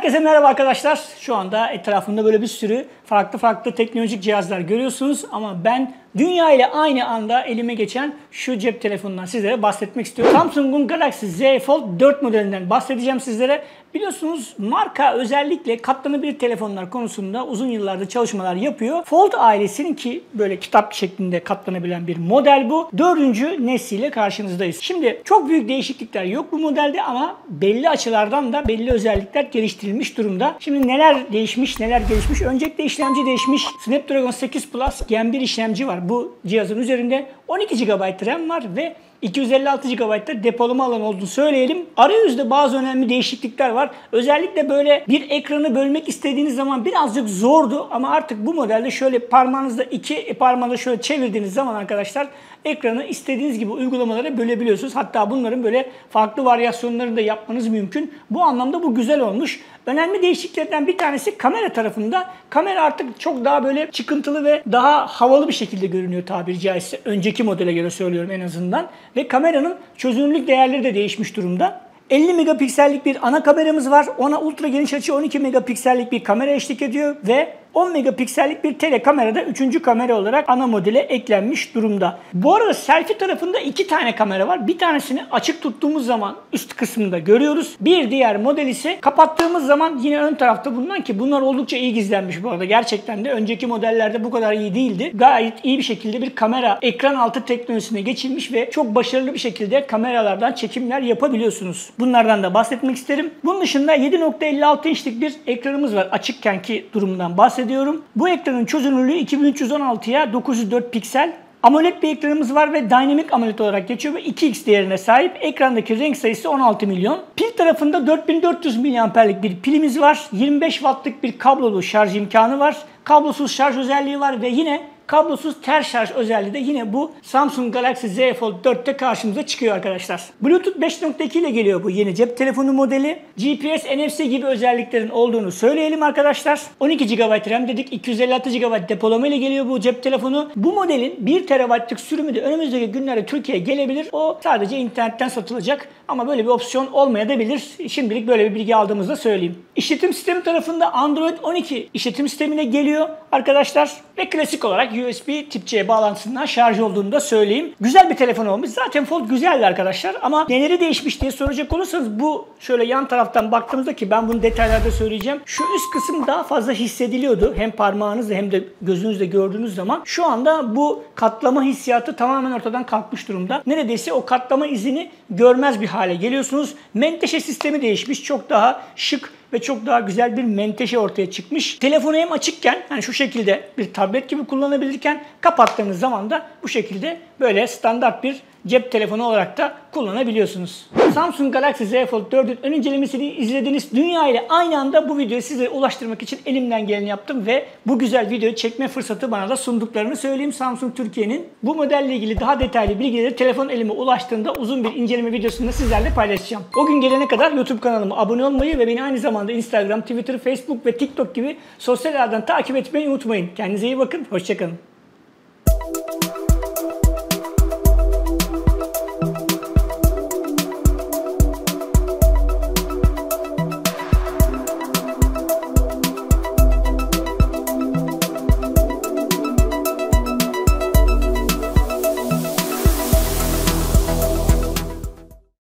Herkese merhaba arkadaşlar. Şu anda etrafımda böyle bir sürü farklı teknolojik cihazlar görüyorsunuz ama ben dünya ile aynı anda elime geçen şu cep telefonundan sizlere bahsetmek istiyorum. Samsung'un Galaxy Z Fold 4 modelinden bahsedeceğim sizlere. Biliyorsunuz marka özellikle katlanabilir telefonlar konusunda uzun yıllardır çalışmalar yapıyor. Fold ailesinin ki böyle kitap şeklinde katlanabilen bir model bu. 4. nesliyle karşınızdayız. Şimdi çok büyük değişiklikler yok bu modelde ama belli açılardan da belli özellikler geliştirilmiş durumda. Şimdi neler değişmiş, neler gelişmiş? Öncelikle işlemci değişmiş. Snapdragon 8 Plus Gen 1 işlemci var. Bu cihazın üzerinde 12 GB RAM var ve 256 GB'da depolama alanı olduğunu söyleyelim. Arayüzde bazı önemli değişiklikler var. Özellikle böyle bir ekranı bölmek istediğiniz zaman birazcık zordu ama artık bu modelde şöyle parmağınızda iki parmağınızda şöyle çevirdiğiniz zaman arkadaşlar ekranı istediğiniz gibi uygulamalara bölebiliyorsunuz. Hatta bunların böyle farklı varyasyonlarını da yapmanız mümkün. Bu anlamda bu güzel olmuş. Önemli değişikliklerden bir tanesi kamera tarafında. Kamera artık çok daha böyle çıkıntılı ve daha havalı bir şekilde görünüyor tabiri caizse. Önceki modele göre söylüyorum en azından. Ve kameranın çözünürlük değerleri de değişmiş durumda. 50 megapiksellik bir ana kameramız var. Ona ultra geniş açı 12 megapiksellik bir kamera eşlik ediyor ve 10 megapiksellik bir tele kamerada 3. kamera olarak ana modele eklenmiş durumda. Bu arada selfie tarafında 2 tane kamera var. Bir tanesini açık tuttuğumuz zaman üst kısmında görüyoruz. Bir diğer model ise kapattığımız zaman yine ön tarafta bulunan ki bunlar oldukça iyi gizlenmiş bu arada. Gerçekten de önceki modellerde bu kadar iyi değildi. Gayet iyi bir şekilde bir kamera ekran altı teknolojisine geçilmiş ve çok başarılı bir şekilde kameralardan çekimler yapabiliyorsunuz. Bunlardan da bahsetmek isterim. Bunun dışında 7.56 inçlik bir ekranımız var. Açıkkenki durumdan bahsediyorum. Bu ekranın çözünürlüğü 2316'ya 904 piksel. AMOLED bir ekranımız var ve Dynamic AMOLED olarak geçiyor ve 2x değerine sahip. Ekrandaki renk sayısı 16 milyon. Pil tarafında 4400 mAh'lik bir pilimiz var. 25 wattlık bir kablolu şarj imkanı var. Kablosuz şarj özelliği var ve yine kablosuz ters şarj özelliği de yine bu Samsung Galaxy Z Fold 4'te karşımıza çıkıyor arkadaşlar. Bluetooth 5.2 ile geliyor bu yeni cep telefonu modeli. GPS, NFC gibi özelliklerin olduğunu söyleyelim arkadaşlar. 12 GB RAM dedik, 256 GB depolama ile geliyor bu cep telefonu. Bu modelin 1 TB'lık sürümü de önümüzdeki günlerde Türkiye'ye gelebilir. O sadece internetten satılacak ama böyle bir opsiyon olmayabilir. Şimdilik böyle bir bilgi aldığımızda söyleyeyim. İşletim sistemi tarafında Android 12 işletim sistemine geliyor arkadaşlar ve klasik olarak USB Tip-C bağlantısından şarj olduğunu da söyleyeyim. Güzel bir telefon olmuş. Zaten Fold güzeldi arkadaşlar ama neleri değişmiş diye soracak olursanız bu şöyle yan taraftan baktığımızda ki ben bunu detaylarda söyleyeceğim. Şu üst kısım daha fazla hissediliyordu. Hem parmağınızla hem de gözünüzle gördüğünüz zaman şu anda bu katlama hissiyatı tamamen ortadan kalkmış durumda. Neredeyse o katlama izini görmez bir hale geliyorsunuz. Menteşe sistemi değişmiş. Çok daha şık ve çok daha güzel bir menteşe ortaya çıkmış. Telefonu hem açıkken yani şu şekilde bir tablet gibi kullanabilirken kapattığınız zaman da bu şekilde böyle standart bir cep telefonu olarak da kullanabiliyorsunuz. Samsung Galaxy Z Fold 4'ün ön incelemesini izlediğiniz dünya ile aynı anda bu videoyu sizlere ulaştırmak için elimden geleni yaptım ve bu güzel videoyu çekme fırsatı bana da sunduklarını söyleyeyim. Samsung Türkiye'nin bu modelle ilgili daha detaylı bilgileri telefon elime ulaştığında uzun bir inceleme videosunda sizlerle paylaşacağım. O gün gelene kadar YouTube kanalıma abone olmayı ve beni aynı zamanda Instagram, Twitter, Facebook ve TikTok gibi sosyal ağlardan takip etmeyi unutmayın. Kendinize iyi bakın, hoşçakalın.